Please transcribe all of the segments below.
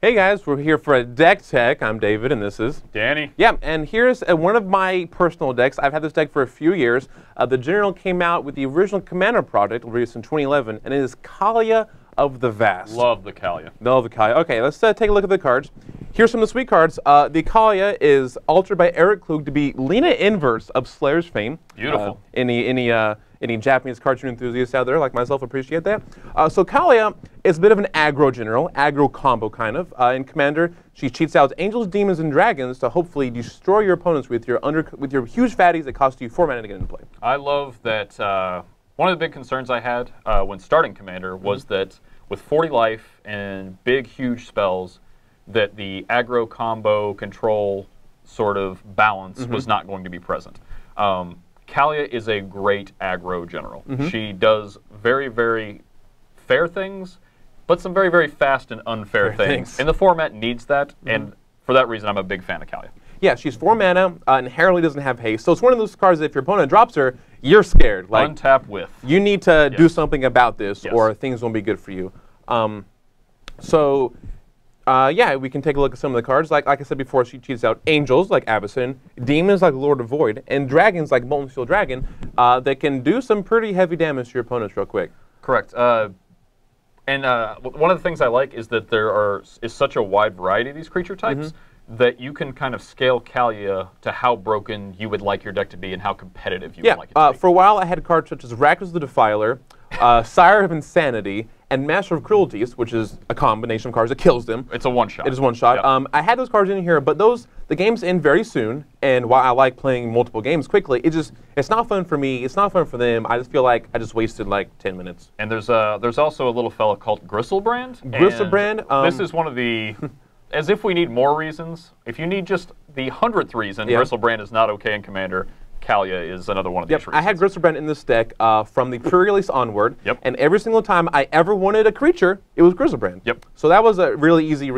Hey guys, we're here for a deck tech. I'm David and this is Danny. Yeah, and here's one of my personal decks. I've had this deck for a few years. The General came out with the original Commander product, released in 2011, and it is Kaalia of the Vast. Love the Kaalia. Love the Kaalia. Okay, let's take a look at the cards. Here's some of the sweet cards. The Kaalia is altered by Eric Klug to be Lena Inverse of Slayer's fame. Beautiful. Any Japanese cartoon enthusiasts out there like myself appreciate that. So Kaalia is a bit of an aggro general, aggro combo kind of. In Commander, she cheats out angels, demons, and dragons to hopefully destroy your opponents with your huge fatties that cost you 4 mana to get into play. I love that. One of the big concerns I had when starting Commander was that with 40 life and big, huge spells, that the aggro combo control sort of balance was not going to be present. Kaalia is a great aggro general. She does very, very fair things, but some very, very fast and unfair things. And the format needs that, and for that reason, I'm a big fan of Kaalia. Yeah, she's 4 mana, inherently doesn't have haste, so it's one of those cards that if your opponent drops her, you're scared. Like, untap with. You need to do something about this, or things won't be good for you. Yeah, we can take a look at some of the cards. Like I said before, she cheats out angels like Abyssin, demons like Lord of the Void, and dragons like Moltensteel Dragon that can do some pretty heavy damage to your opponents real quick. Correct. One of the things I like is that there is such a wide variety of these creature types that you can kind of scale Kaalia to how broken you would like your deck to be and how competitive you would like it to be. For a while I had cards such as Rakdos the Defiler, Sire of Insanity, and Master of Cruelties, which is a combination of cards that kills them. It's a one-shot. It is one-shot. Yep. I had those cards in here, but the games end very soon, and while I like playing multiple games quickly, it's not fun for me, it's not fun for them. I just feel like I just wasted like 10 minutes. And there's also a little fella called Griselbrand. Griselbrand. This is one of the, as if we need more reasons, if you need just the 100th reason, Griselbrand is not okay in Commander. Kaalia is another one of these reasons. I had Griselbrand in this deck from the pre-release onward, and every single time I ever wanted a creature, it was Griselbrand. So that was a really easy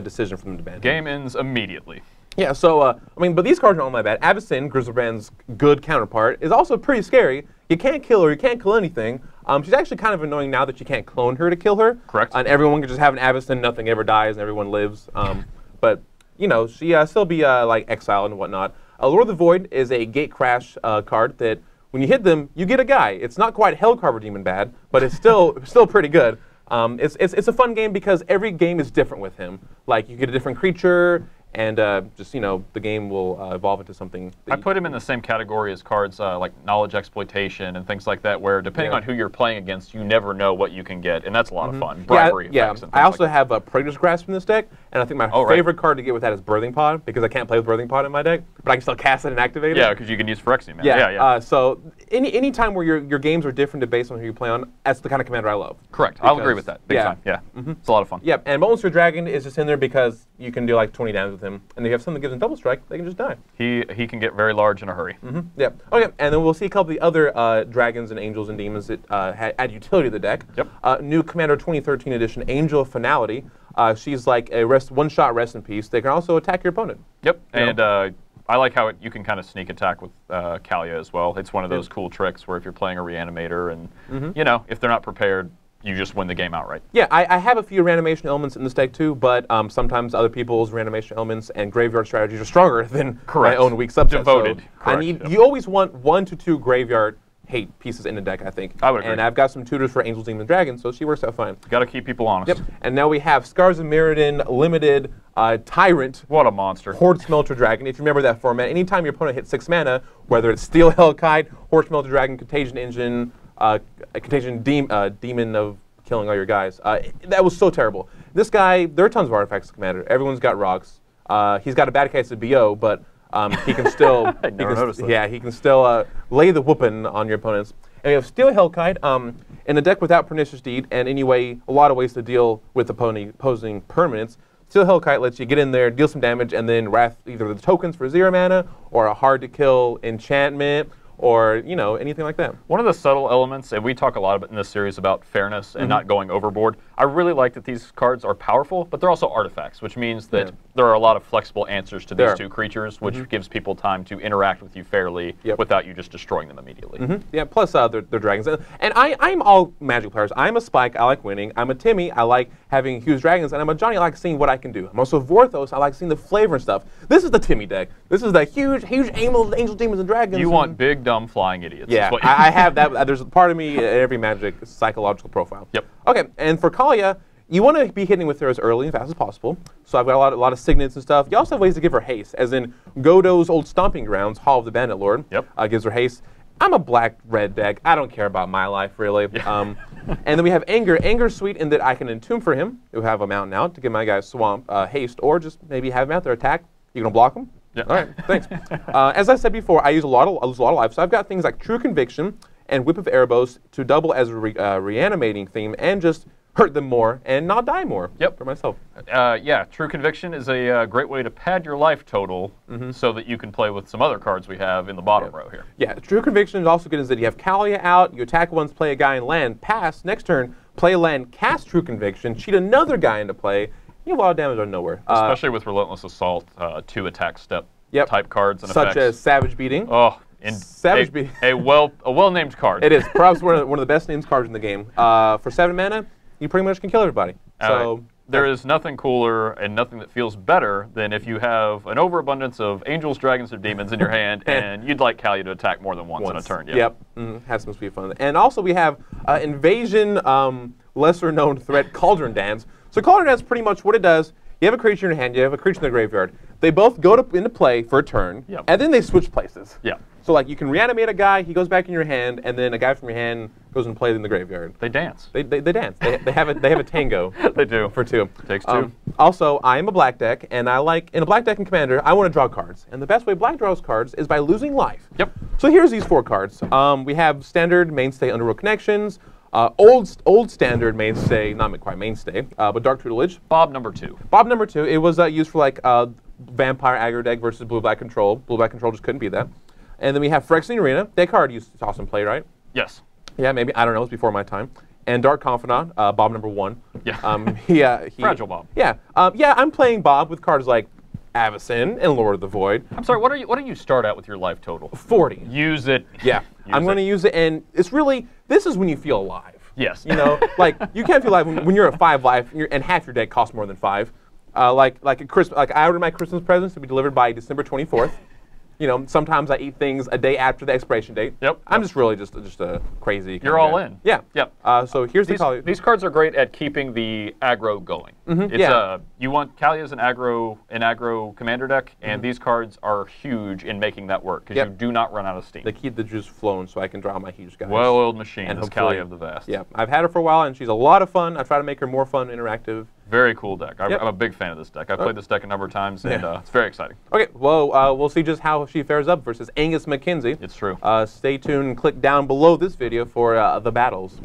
decision for them to ban. Game ends immediately. Yeah, so, I mean, but these cards aren't all my bad. Avacyn, Griselbrand's good counterpart, is also pretty scary. You can't kill her, you can't kill anything. She's actually kind of annoying now that you can't clone her to kill her. Correct. And everyone can just have an Avacyn, nothing ever dies, and everyone lives. But, you know, she still be, like, exiled and whatnot. Lord of the Void is a gate crash card that when you hit them, you get a guy. It's not quite Hellcarver Demon bad, but it's still pretty good. It's a fun game because every game is different with him. Like you get a different creature, and just the game will evolve into something. I put him in the same category as cards like knowledge exploitation and things like that, where depending on who you're playing against, you never know what you can get, and that's a lot of fun. Bribery. Yeah. I also have a Praetor's Grasp in this deck, and I think my favorite card to get with that is Birthing Pod because I can't play with Birthing Pod in my deck, but I can still cast it and activate it. Yeah, because you can use Phyrexia, man. Yeah. So any time where your games are different based on who you play on, that's the kind of Commander I love. Correct. I'll agree with that. Big time. Yeah. It's a lot of fun. Yeah, and Moltensteel Dragon is just in there because you can do like 20 damage with him, and if you have something that gives him double strike, they can just die. He can get very large in a hurry. Okay, and then we'll see a couple of the other dragons and angels and demons that add utility to the deck. New Commander 2013 edition, Angel of Finality. She's like a one-shot rest in peace. They can also attack your opponent. And I like how you can kind of sneak attack with Kaalia as well. It's one of those cool tricks where if you're playing a reanimator and, you know, if they're not prepared, you just win the game outright. Yeah, I have a few reanimation elements in this deck too, but sometimes other people's reanimation elements and graveyard strategies are stronger than my own weak subset. Devoted. So I need, you always want 1 to 2 graveyard hate pieces in the deck, I think. I would agree. And I've got some tutors for angels, demons, and dragons, so she works out fine. Got to keep people honest. And now we have Scars of Mirrodin, Limited, Tyrant. What a monster. Horde Smelter Dragon. If you remember that format, anytime your opponent hits 6 mana, whether it's Steel Hellkite, Horde Smelter Dragon, Contagion Engine, Contagion Demon of killing all your guys. That was so terrible. This guy, there are tons of artifacts in Commander. Everyone's got rocks. He's got a bad case of BO, but he can still. He can still lay the whooping on your opponents. And we have Steel Hellkite in a deck without Pernicious Deed, and anyway, a lot of ways to deal with opposing permanents. Steel Hellkite lets you get in there, deal some damage, and then wrath either the tokens for 0 mana or a hard to kill enchantment, or anything like that. One of the subtle elements, and we talk a lot about in this series about fairness and not going overboard, I really like that these cards are powerful, but they're also artifacts, which means that there are a lot of flexible answers to these two creatures, which gives people time to interact with you fairly without you just destroying them immediately. Yeah, plus they're dragons. And I'm all Magic players. I'm a Spike, I like winning. I'm a Timmy, I like having huge dragons. And I'm a Johnny, I like seeing what I can do. I'm also Vorthos, I like seeing the flavor and stuff. This is the Timmy deck. This is the huge, huge angel demons and dragons. You want big, dumb, flying idiots. Yeah, I have that. There's a part of me at every Magic psychological profile. Yep. Okay, and for Kaalia, you want to be hitting with her as early and fast as possible. So I've got a lot of signets and stuff. You also have ways to give her haste, as in Godo's old stomping grounds, Hall of the Bandit Lord. Yep. Gives her haste. I'm a black-red deck. I don't care about my life, really. And then we have Anger. Anger's sweet in that I can entomb for him. You'll have a mountain out to give my guy swamp haste, or just maybe have him out there attack. You're going to block him? Yeah. All right, thanks. As I said before, I use a lot of life. So I've got things like True Conviction and Whip of Erebos to double as a reanimating theme and just hurt them more and not die more for myself. Yeah, True Conviction is a great way to pad your life total so that you can play with some other cards we have in the bottom row here. Yeah, True Conviction is also good is that you have Kaalia out, you attack once, play a guy and land, pass, next turn, play land, cast True Conviction, cheat another guy into play. You have a lot of damage out of nowhere. Especially with Relentless Assault, 2 attack step type cards and effects. Such as Savage Beating. Oh, and Savage Beating. a well-named card. It is. Perhaps one of the best named cards in the game. For 7 mana, you pretty much can kill everybody. So there is nothing cooler and nothing that feels better than if you have an overabundance of angels, dragons, or demons in your hand, and you'd like Kaalia to attack more than once in a turn. Yep. Have some sweet fun. And also we have Invasion, lesser-known threat, Cauldron Dance. So Cauldron Dance, pretty much what it does, you have a creature in your hand, you have a creature in the graveyard. They both go into play for a turn, and then they switch places. Yeah. So like you can reanimate a guy, he goes back in your hand, and then a guy from your hand goes and plays in the graveyard. They dance. They dance. They have a tango. They do. For 2. Takes 2. Also, I am a black deck, and I like, in a black deck and Commander, I want to draw cards. And the best way black draws cards is by losing life. Yep. So here's these 4 cards. We have standard, mainstay, Underworld Connections. Old standard mainstay, not quite mainstay, but Dark Tutelage. Bob #2. Bob #2. It was used for like Vampire Aggro deck versus Blue-Black Control. Blue-Black Control just couldn't be that. And then we have Frexian Arena. That card you saw some play, right? Yes. Yeah, maybe. I don't know. It was before my time. And Dark Confidant, Bob #1. Yeah. Fragile Bob. Yeah. Yeah, I'm playing Bob with cards like Avacyn and Lord of the Void. I'm sorry, what do you start out with your life total? 40. Use it. Yeah. I'm going to use it, and it's really, this is when you feel alive. Yes. You know, like, you can't feel alive when you're at 5 life, and half your deck costs more than 5. Like I ordered my Christmas presents to be delivered by December 24th. You know, sometimes I eat things a day after the expiration date. Yep. I'm just really just a crazy kind of guy. You're all in. Yeah. Yep. So here's the Kaalia. These cards are great at keeping the aggro going. It's you want Kaalia as an aggro commander deck, and these cards are huge in making that work because you do not run out of steam. They keep the juice flowing, so I can draw my huge guys. Well-oiled machine. And Kaalia of the Vast. Yeah. I've had her for a while, and she's a lot of fun. I try to make her more fun, interactive. Very cool deck. I'm a big fan of this deck. I've played this deck a number of times, and it's very exciting. Okay, well, we'll see just how she fares up versus Angus McKenzie. It's true. Stay tuned and click down below this video for the battles.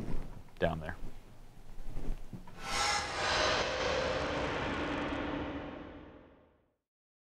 Down there.